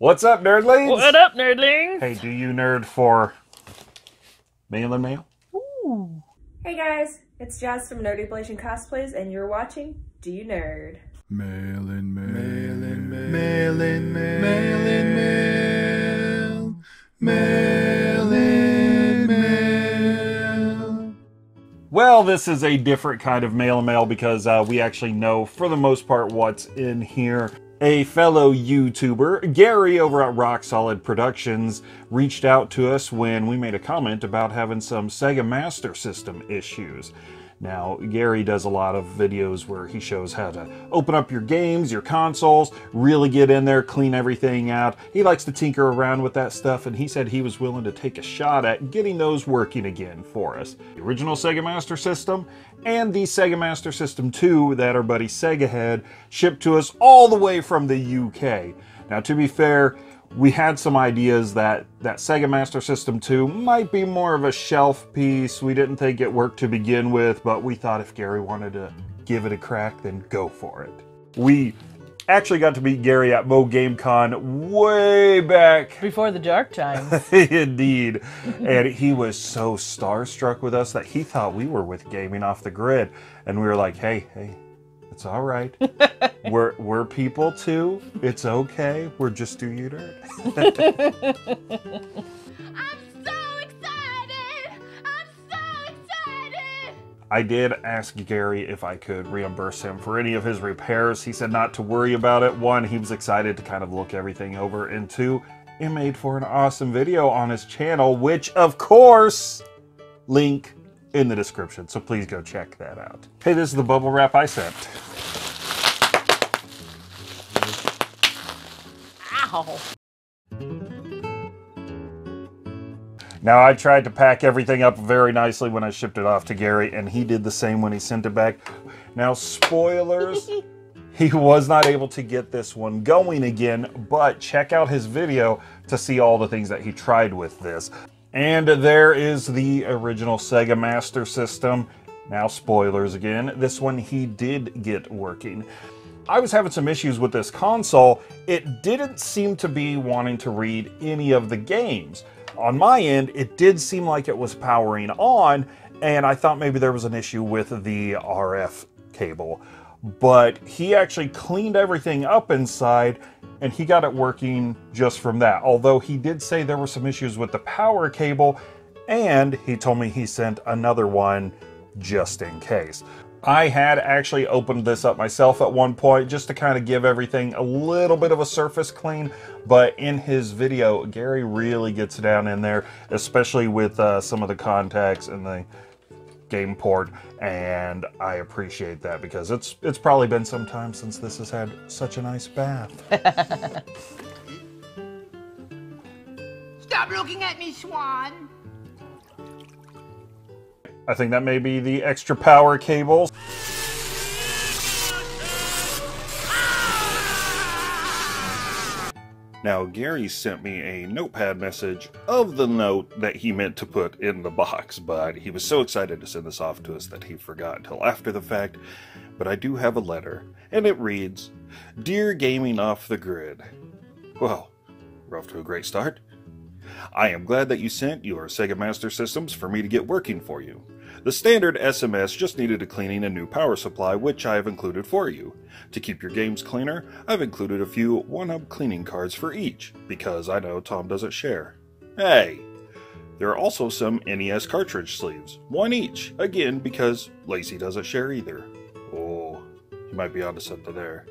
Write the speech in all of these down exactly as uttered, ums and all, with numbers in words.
What's up, nerdlings? What up, nerdlings? Hey, do you nerd for mailer mail? Ooh. Hey guys, it's Jazz from Nerdy Ablation Cosplays, and you're watching Do You Nerd? Mailin' mail, mailin' mail, mailin' mail, mailin' mail, mailin' mail. Well, this is a different kind of mailin' mail because uh, we actually know, for the most part, what's in here. A fellow YouTuber, Gary over at RoXolid Productions, reached out to us when we made a comment about having some Sega Master System issues. Now, Gary does a lot of videos where he shows how to open up your games, your consoles, really get in there, clean everything out. He likes to tinker around with that stuff, and he said he was willing to take a shot at getting those working again for us. The original Sega Master System and the Sega Master System two that our buddy Segahead shipped to us all the way from the U K. Now, to be fair, we had some ideas that that Sega Master System two might be more of a shelf piece. We didn't think it worked to begin with, but we thought if Gary wanted to give it a crack, then go for it. We actually got to meet Gary at Mo Game Con way back before the dark times. Indeed. And he was so starstruck with us that he thought we were with Gaming Off the Grid. And we were like, hey, hey, it's all right. We're, we're people too. It's okay. We're just Do You Nerd. I'm so excited! I'm so excited! I did ask Gary if I could reimburse him for any of his repairs. He said not to worry about it. One, he was excited to kind of look everything over. And two, it made for an awesome video on his channel, which of course, link in the description. So please go check that out. Hey, this is the bubble wrap I sent. Ow. Now, I tried to pack everything up very nicely when I shipped it off to Gary, and he did the same when he sent it back. Now, spoilers, he was not able to get this one going again, but check out his video to see all the things that he tried with this. And there is the original Sega Master System. Now, spoilers again. This one he did get working. I was having some issues with this console. It didn't seem to be wanting to read any of the games. On my end, it did seem like it was powering on, and I thought maybe there was an issue with the R F cable. But he actually cleaned everything up inside, and he got it working just from that. Although he did say there were some issues with the power cable, and he told me he sent another one just in case. I had actually opened this up myself at one point just to kind of give everything a little bit of a surface clean, but in his video, Gary really gets down in there, especially with uh, some of the contacts and the game port, and I appreciate that because it's it's probably been some time since this has had such a nice bath. Stop looking at me, Swan! I think that may be the extra power cables. Now, Gary sent me a notepad message of the note that he meant to put in the box, but he was so excited to send this off to us that he forgot until after the fact. But I do have a letter, and it reads, Dear Gaming Off the Grid. Well, we're off to a great start. I am glad that you sent your Sega Master Systems for me to get working for you. The standard S M S just needed a cleaning and new power supply, which I have included for you. To keep your games cleaner, I've included a few one-up cleaning cards for each, because I know Tom doesn't share. Hey! There are also some N E S cartridge sleeves, one each, again because Lacey doesn't share either. Oh, you might be onto something there.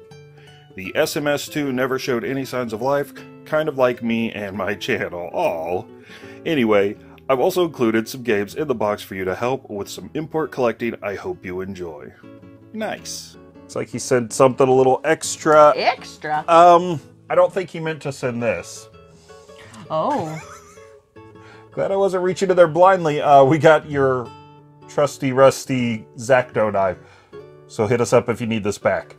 The S M S two never showed any signs of life, kind of like me and my channel. All. Anyway, I've also included some games in the box for you to help with some import collecting. I hope you enjoy. Nice. It's like he said something a little extra. Extra? Um, I don't think he meant to send this. Oh. Glad I wasn't reaching to there blindly. Uh, we got your trusty, rusty Zacto knife. So hit us up if you need this back.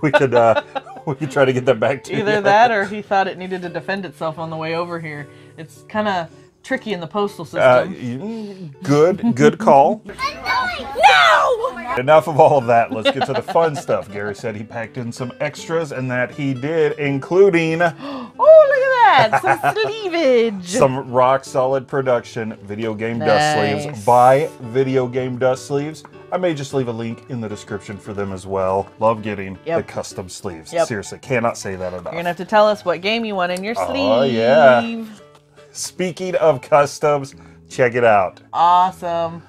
we could, uh... We could try to get that back to you. Either that or he thought it needed to defend itself on the way over here. It's kind of tricky in the postal system. Uh, good, good call. No! Enough of all of that. Let's get to the fun stuff. Gary said he packed in some extras and that he did, including... oh, look at that! that? Some sleevage. Some RoXolid production video game nice. Dust Sleeves by Video Game Dust Sleeves. I may just leave a link in the description for them as well. Love getting yep. the custom sleeves. Yep. Seriously, cannot say that enough. You're gonna have to tell us what game you want in your oh, sleeve. Oh yeah. Speaking of customs, check it out. Awesome.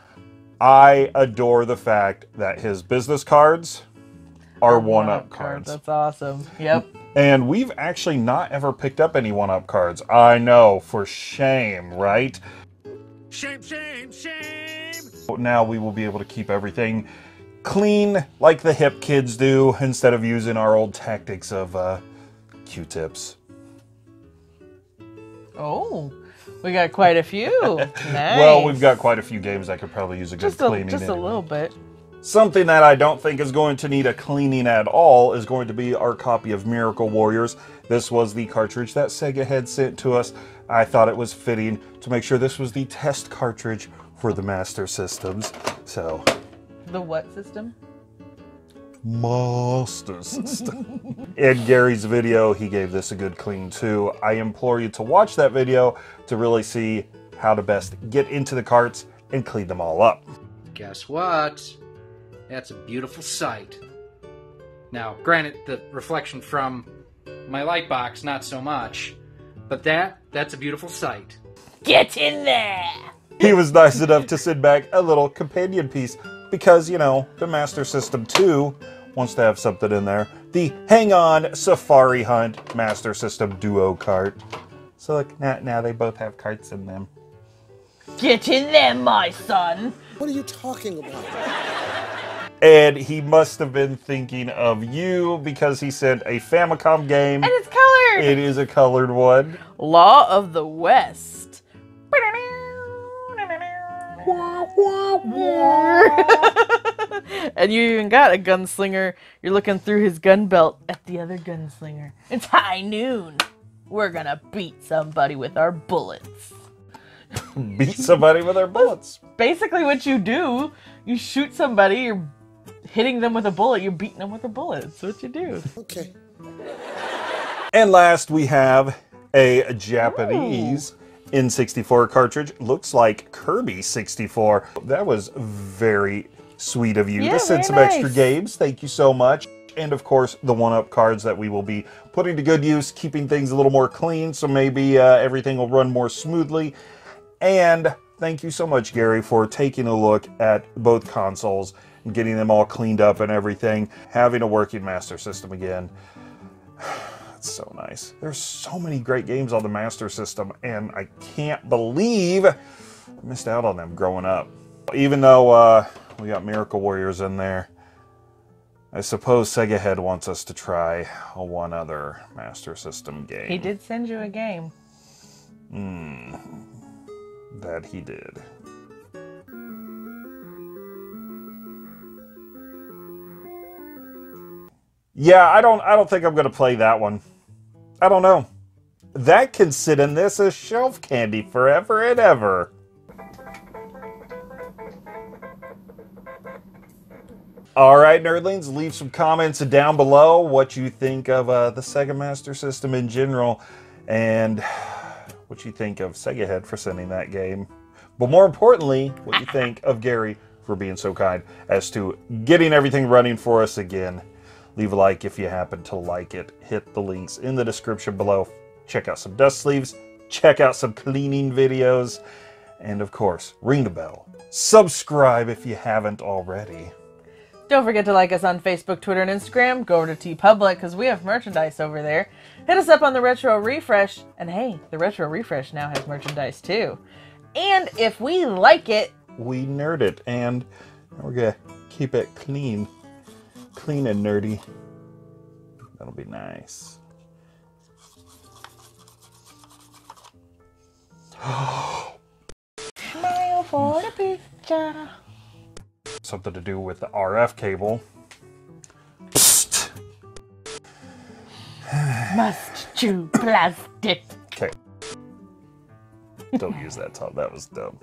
I adore the fact that his business cards are one-up cards. That's awesome. Yep. And we've actually not ever picked up any one-up cards. I know, for shame, right? Shame, shame, shame! Now we will be able to keep everything clean like the hip kids do instead of using our old tactics of uh, Q-tips. Oh, we got quite a few. Nice. Well, we've got quite a few games that could probably use a good just a, cleaning. Just anyway. a little bit. Something that I don't think is going to need a cleaning at all is going to be our copy of Miracle Warriors. This was the cartridge that Sega had sent to us. I thought it was fitting to make sure this was the test cartridge for the Master Systems. So. The what system? Master System. In Gary's video, he gave this a good clean too. I implore you to watch that video to really see how to best get into the carts and clean them all up. Guess what? That's a beautiful sight. Now, granted, the reflection from my light box, not so much, but that, that's a beautiful sight. Get in there! He was nice enough to send back a little companion piece because, you know, the Master System two wants to have something in there. The Hang On Safari Hunt Master System Duo Cart. So look, now, now they both have carts in them. Get in there, my son! What are you talking about? And he must have been thinking of you because he sent a Famicom game. And it's colored! It is a colored one. Law of the West. And you even got a gunslinger. You're looking through his gun belt at the other gunslinger. It's high noon. We're gonna beat somebody with our bullets. Beat somebody with our bullets. That's basically what you do. You shoot somebody, you're hitting them with a bullet, you're beating them with a bullet. That's what you do. Okay. And last we have a Japanese Ooh. N sixty-four cartridge. Looks like Kirby sixty-four. That was very sweet of you yeah, to send some nice. extra games. Thank you so much. And of course, the one-up cards that we will be putting to good use, keeping things a little more clean, so maybe uh, everything will run more smoothly. And thank you so much, Gary, for taking a look at both consoles and getting them all cleaned up and everything. Having a working Master System again. That's so nice. There's so many great games on the Master System, and I can't believe I missed out on them growing up. Even though uh, we got Miracle Warriors in there, I suppose Segahead wants us to try a one other Master System game. He did send you a game. Hmm. That he did. Yeah, I don't I don't think I'm gonna play that one. I don't know. That can sit in this as shelf candy forever and ever. Alright, nerdlings, leave some comments down below what you think of uh, the Sega Master System in general, and what you think of Segahead for sending that game. But more importantly, what you think of Gary for being so kind as to getting everything running for us again. Leave a like if you happen to like it. Hit the links in the description below. Check out some dust sleeves. Check out some cleaning videos. And of course, ring the bell. Subscribe if you haven't already. Don't forget to like us on Facebook, Twitter, and Instagram. Go over to Tee Public because we have merchandise over there. Hit us up on the Retro Refresh. And hey, the Retro Refresh now has merchandise too. And if we like it, we nerd it. And we're going to keep it clean. Clean and nerdy. That'll be nice. Smile for the picture. Something to do with the R F cable. Psst. Must chew plastic. Okay. Don't use that, Tom. That was dumb.